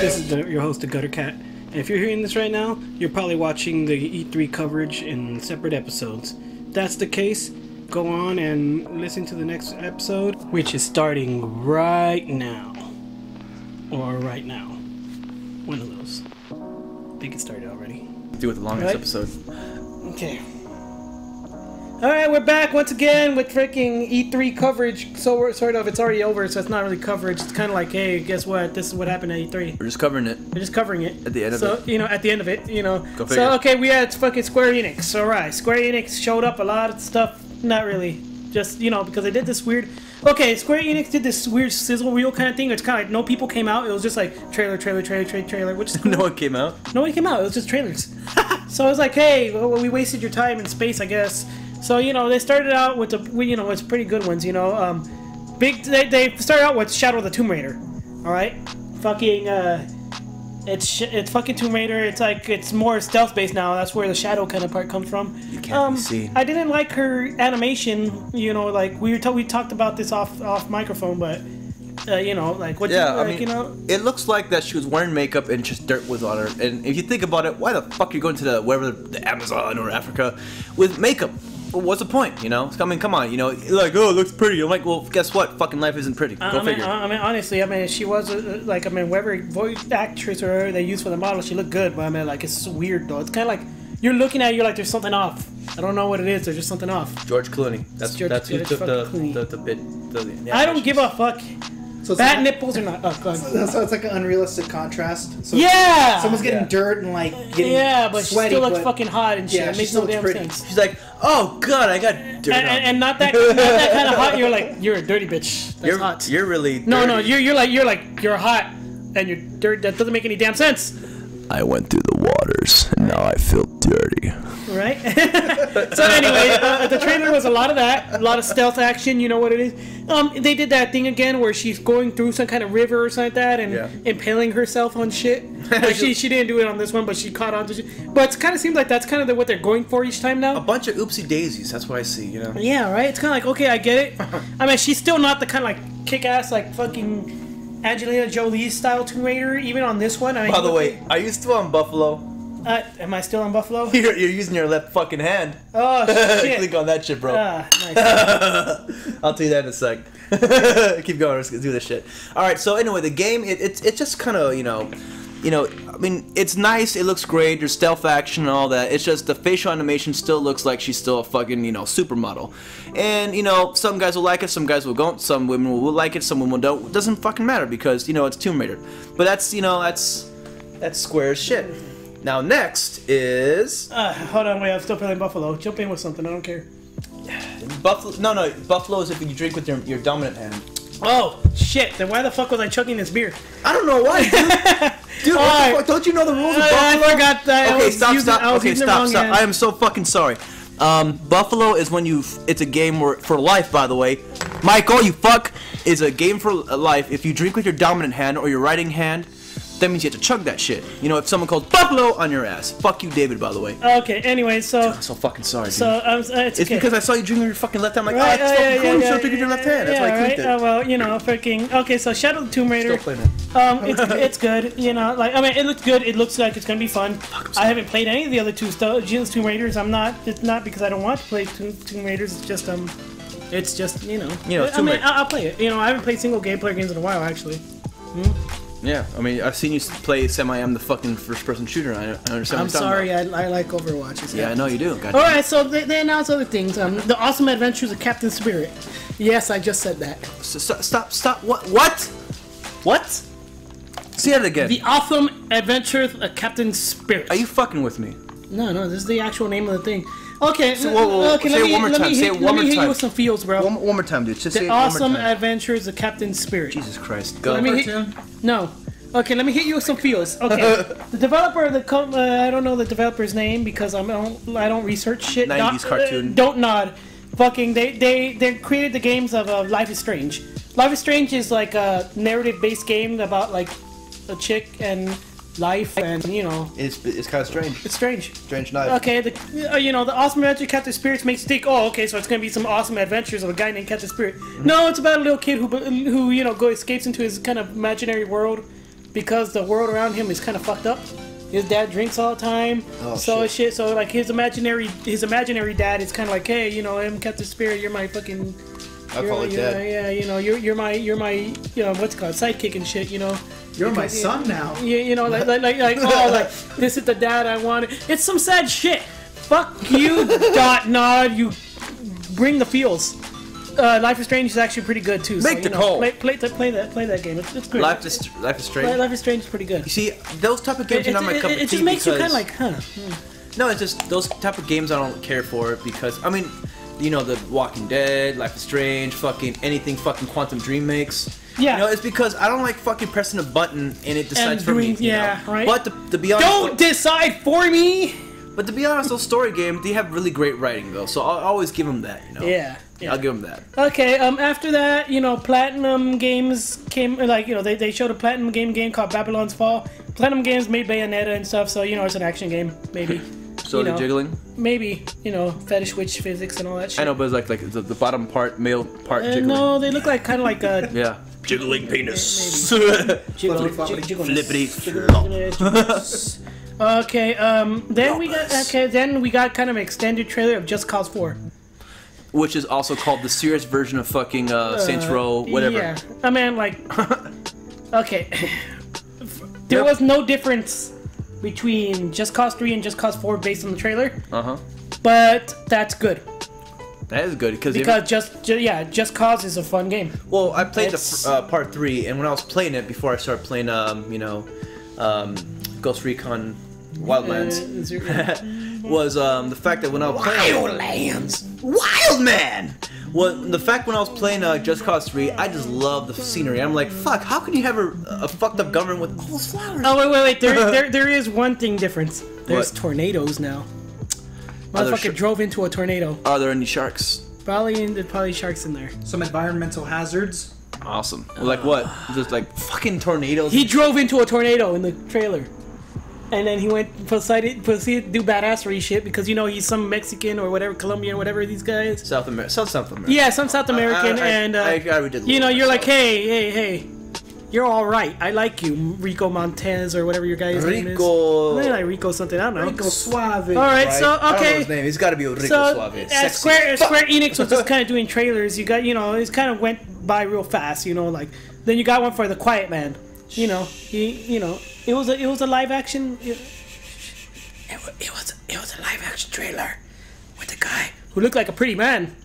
This is your host, the Gutter Cat. And if you're hearing this right now, you're probably watching the E3 coverage in separate episodes. If that's the case, go on and listen to the next episode, which is starting right now. Or right now. One of those. I think it started already. Do with the longest episode. Okay. Alright, we're back once again with freaking E3 coverage. So we're sort of, it's already over, so it's not really coverage. It's kind of like, hey, guess what? This is what happened at E3. We're just covering it. We're just covering it. At the end of it. So, you know, at the end of it, you know. Go figure. So, okay, we had fucking Square Enix. Alright, Square Enix showed up a lot of stuff. Not really. Just, you know, because they did this weird... Okay, Square Enix did this weird sizzle reel kind of thing. It's kind of like no people came out. It was just like trailer, trailer, trailer, trailer, trailer. Which is cool. No one came out? No one came out. It was just trailers. So I was like, hey, well, we wasted your time and space, I guess. So, you know, they started out with the, you know, with pretty good ones, you know, they started out with Shadow of the Tomb Raider, alright? Fucking, it's fucking Tomb Raider, it's like, it's more stealth-based now, that's where the shadow kind of part comes from. You can't be seen. I didn't like her animation, you know, like, we talked about this off microphone, but, you know, like, what yeah, you, I like, mean, you know? It looks like that she was wearing makeup and just dirt was on her, and if you think about it, why the fuck are you going to the, wherever, the Amazon or Africa with makeup? What's the point, you know? I mean, come on, you know, like, oh, it looks pretty. I'm like, well, guess what? Fucking life isn't pretty. Go figure. I mean, honestly, she was, like, I mean, whatever voice actress or whatever they used for the model, she looked good, but I mean, like, it's weird, though. It's kind of like, you're looking at it, you're like, there's something off. I don't know what it is, there's just something off. George Clooney. That's who took the bit. The I don't give a fuck. So fat like, nipples are not. Oh, so it's like an unrealistic contrast. So yeah. Someone's getting dirt and like getting but sweaty, she still looks fucking hot and shit. Yeah, it makes no damn sense. She's like, oh god, I got dirt and not that kind of hot. You're like, you're a dirty bitch. That's hot. You're really dirty. No, you're hot and you're dirty. That doesn't make any damn sense. I went through the waters and now I feel dirty. Right. So anyway, the trailer was a lot of that, a lot of stealth action. You know what it is. They did that thing again where she's going through some kind of river or something like that and impaling herself on shit. Like she didn't do it on this one, but she caught on to shit. But it kind of seems like that's kind of what they're going for each time now. A bunch of oopsie daisies. That's what I see. You know. Yeah. Right. It's kind of like okay, I get it. I mean, she's still not the kind of like kick ass like fucking Angelina Jolie style Tomb Raider, even on this one. I mean, by the way, are you still on Buffalo? Am I still on Buffalo? You're using your left fucking hand. Oh, shit. Click on that shit, bro. Nice. I'll tell you that in a sec. Keep going, let's do this shit. Alright, so anyway, the game, it's just kind of, you know, I mean, it's nice, it looks great, there's stealth action and all that, it's just the facial animation still looks like she's still a fucking, you know, supermodel. And, you know, some guys will like it, some guys will don't, some women will like it, some women don't, it doesn't fucking matter because, you know, it's Tomb Raider. But that's, you know, that's Square as shit. Now next is... hold on, wait, I'm still playing Buffalo. Jump in with something, I don't care. Buffalo, no, Buffalo is if you drink with your dominant hand. Oh, shit, then why the fuck was I chugging this beer? I don't know why, dude. Dude, what the fuck? Don't you know the rules of Buffalo? I forgot that. Okay, stop. Okay, stop. I am so fucking sorry. Buffalo is when you... It's a game for life, by the way. Michael, you fuck, is a game for life. If you drink with your dominant hand or your writing hand, that means you have to chug that shit. You know, if someone calls Buffalo on your ass. Fuck you, David, by the way. Okay, anyway, so... Dude, I'm so fucking sorry, dude. So, it's okay. Because I saw you drinking with your fucking left hand. I'm like, right, that's fucking cool. You should have drinking your left hand. That's why I clicked it. Well, you know, freaking... Okay, so Shadow of the Tomb Raider. Still playing it. It's good. You know, like, I mean, it looks good. It looks like it's going to be fun. Fuck, I haven't played any of the other two Tomb Raiders. I'm not... It's not because I don't want to play Tomb Raiders. It's just, you know... I mean, I'll play it. You know, I haven't played single gameplayer games in a while, actually. Yeah, I mean, I've seen you play Semi-Am the fucking first-person shooter. I understand. I'm sorry, I like Overwatch. It's I know you do. Gotcha. All right, so they announced other things. The Awesome Adventures of Captain Spirit. Yes, I just said that. Stop. What? Say that again. The Awesome Adventures of Captain Spirit. Are you fucking with me? No, this is the actual name of the thing. Okay, so, okay. Say it one more time. Let me hit you with some feels, bro. One more time, dude. Just say it one more time. The Awesome Adventures of Captain Spirit. Jesus Christ, go. No. Okay, let me hit you with some feels. Okay, the developer of the I don't know the developer's name because I don't research shit. 90s cartoon. Don't nod. Fucking they created the games of Life is Strange. Life is Strange is like a narrative-based game about like a chick and life and you know it's kind of strange. It's strange night. Okay, you know the Awesome Adventure of Captain Spirit makes you think, oh okay, so it's gonna be some awesome adventures of a guy named Captain Spirit. No, it's about a little kid who you know escapes into his kind of imaginary world because the world around him is kind of fucked up. His dad drinks all the time, so like his imaginary dad is kind of like, hey, you know, I'm Captain Spirit, you're my fucking, you're my what's it called, sidekick and shit, you know. You're my son now. Yeah, you know, like oh, like this is the dad I wanted. It's some sad shit. Fuck you, Dot Nod. You bring the feels. Life is Strange is actually pretty good too. Make so, the call. Play that game. It's great. Life is Strange is pretty good. You see, those type of games are not my cup of tea. It just makes you kind of like, huh? No, it's just those type of games I don't care for because I mean, you know, The Walking Dead, Life is Strange, fucking anything, fucking Quantum Dream makes. Yeah. You know, it's because I don't like fucking pressing a button and it decides for me. Yeah, right. But to be honest, don't decide for me. But to be honest, those story games, they have really great writing though, so I'll always give them that, you know. Yeah. Yeah. I'll give them that. Okay, after that, you know, Platinum Games came, like, you know, they showed a Platinum game called Babylon's Fall. Platinum Games made Bayonetta and stuff, so, you know, it's an action game, maybe. So they're jiggling? Maybe, you know, fetish witch physics and all that shit. I know, but it's like the bottom part, male part jiggling. No, they look like, kind of like a... yeah. Jiggling penis. Flippity flop. Okay, then we got kind of an extended trailer of Just Cause 4. Which is also called the serious version of fucking Saints Row, whatever. Yeah, I mean, like, okay, there was no difference between Just Cause 3 and Just Cause 4 based on the trailer. But that's good. That is good because Just Cause is a fun game. Well, I played part 3, and when I was playing it before I started playing, Ghost Recon Wildlands. Was the fact that when I was playing Just Cause 3, I just love the scenery. I'm like, fuck, how can you have a fucked up government with all those flowers? Oh wait, there is one thing difference. There's tornadoes now. Motherfucker drove into a tornado. Are there any sharks? Probably sharks in there. Some environmental hazards. Awesome. Like what? Just like fucking tornadoes. He drove into a tornado in the trailer. And then he proceeded to do badassery shit because, you know, he's some Mexican or whatever, Colombian, whatever these guys. South American. Yeah, some South American. You're like, hey, you're all right. I like you, Rico Montez or whatever your guy's name is. Rico something, I don't know. Rico Suave. All right, so, okay. I don't know his name. He's got to be Rico Suave. Sexy. Square Enix was just kind of doing trailers. You got, you know, it kind of went by real fast, you know, like. Then you got one for The Quiet Man. You know, it was a live action. It was a live action trailer with a guy who looked like a pretty man,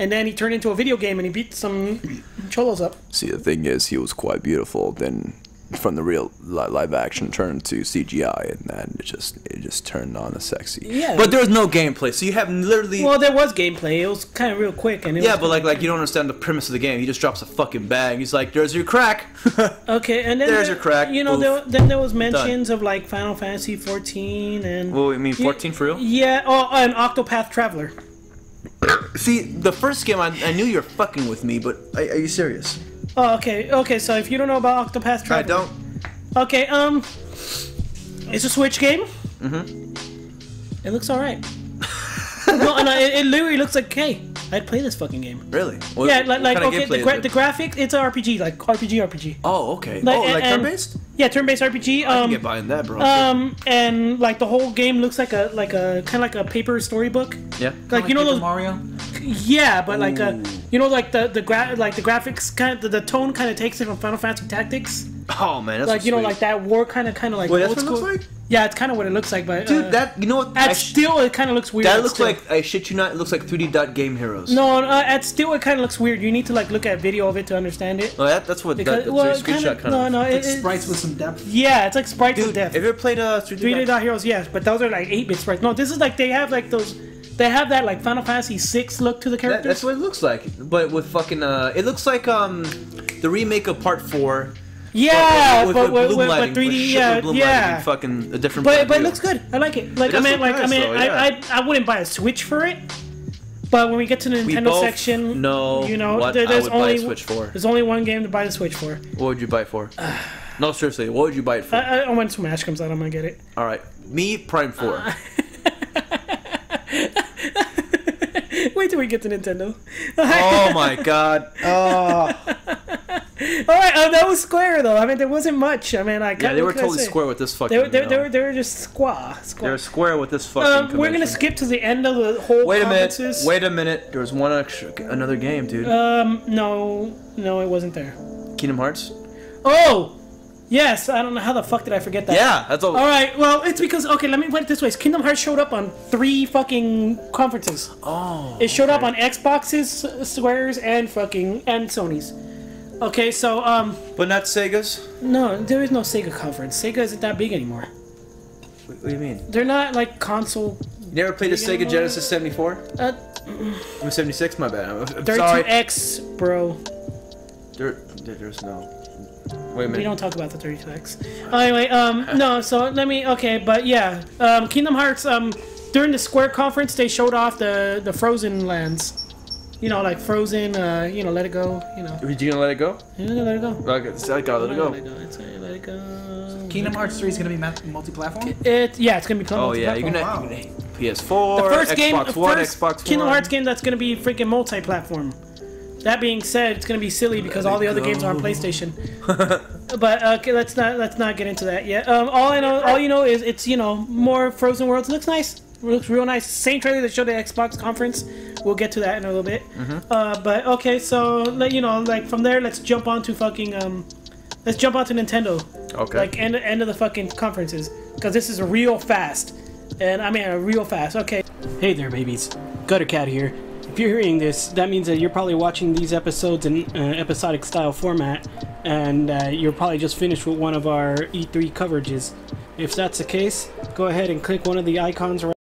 and then he turned into a video game and he beat some cholos up. See, the thing is, he was quite beautiful. Then, from the real live action, turned to CGI, and then it just turned on a sexy. Yeah. But there was no gameplay, so you have literally. Well, there was gameplay. It was kind of real quick, and but you don't understand the premise of the game. He just drops a fucking bag. He's like, "There's your crack." Okay, and then there's your crack. You know, then there was mentions of like Final Fantasy XIV and. Well, I mean, 14 for real? Yeah. Oh, and Octopath Traveler. See, the first game, I knew you were fucking with me, but are you serious? Oh, okay. Okay, so if you don't know about Octopath Traveler... I don't. Okay, it's a Switch game. Mm-hmm. It looks alright. No, and it literally looks like, hey, I'd play this fucking game. Really? What, yeah, like okay, the graphics, it's an RPG, like RPG. Oh, okay. Like, turn-based? Yeah, turn-based RPG. I can get behind that, bro. And like the whole game looks like a kind of like a paper storybook. Yeah. Like you know those Mario. Yeah, but like you know, like the graphics kind of the tone kind of takes it from Final Fantasy Tactics. Oh man, that's like you know, like that war kind of like. Wait, that's what it looks like? Yeah, it's kind of what it looks like, but dude, that you know what? At still, it kind of looks weird. That looks like I shit you not, it looks like 3D Dot Game Heroes. No, at still, it kind of looks weird. You need to like look at a video of it to understand it. Well, that's what because, that, well, screenshot kind of. No, it's sprites with some depth. Yeah, it's like sprites with depth. Have you ever played 3D Dot Heroes? Yes, but those are like 8-bit sprites. No, this is like they have like those. They have that like Final Fantasy VI look to the characters. That's what it looks like, but with fucking it looks like the remake of Part 4. Yeah, but 3D, yeah, fucking a different. But it looks good. I like it. Like I wouldn't buy a Switch for it. But when we get to the Nintendo section, you know, there's only one game to buy the Switch for. What would you buy it for? No, seriously, what would you buy it for? When Smash comes out, I'm gonna get it. All right, me Prime 4. Wait till we get to Nintendo. Oh my god. Oh. All right, that was Square though. I mean, there wasn't much. I mean, yeah, they were totally square with this fucking. They were just square. They were square with this fucking. We're gonna skip to the end of the whole. Wait a minute. There was one extra, another game, dude. No, it wasn't there. Kingdom Hearts. Oh. Yes, I don't know how the fuck did I forget that. Yeah, that's all. All right, well, it's because okay. Let me put it this way: Kingdom Hearts showed up on 3 fucking conferences. Oh. It showed up on Xboxes, Squares, and fucking Sony's. Okay, so But not Sega's. No, there is no Sega conference. Sega isn't that big anymore. What do you mean? They're not like console. You never played a Sega anymore? Genesis 74? I'm 76. My bad. I'm 32X, bro. There's no. Wait a minute. We don't talk about the 32X. Anyway, no, so let me, okay, but yeah. Kingdom Hearts, during the Square conference, they showed off the Frozen lands. You know, like Frozen, you know, Let It Go, you know. Are you gonna let it go? Yeah, let it go. Okay, so I gotta let it go. Let it go. Kingdom Hearts 3 is gonna be multi-platform? Yeah, it's gonna be multi-platform. Oh yeah, you're gonna, wow. You're gonna PS4, the first Xbox game, One, Xbox One. Kingdom Hearts game that's gonna be freaking multi-platform. That being said, it's gonna be silly because all the other games are on PlayStation. But okay, let's not get into that yet. All you know is it's more Frozen Worlds. It looks nice, it looks real nice. Same trailer that showed the Xbox conference. We'll get to that in a little bit. Mm-hmm. But okay, so like from there, let's jump on to fucking let's jump on to Nintendo. Okay. Like end of the fucking conferences because this is real fast, and I mean real fast. Okay. Hey there, babies. Guttercat here. If you're hearing this, that means that you're probably watching these episodes in episodic style format, and you're probably just finished with one of our E3 coverages. If that's the case, go ahead and click one of the icons right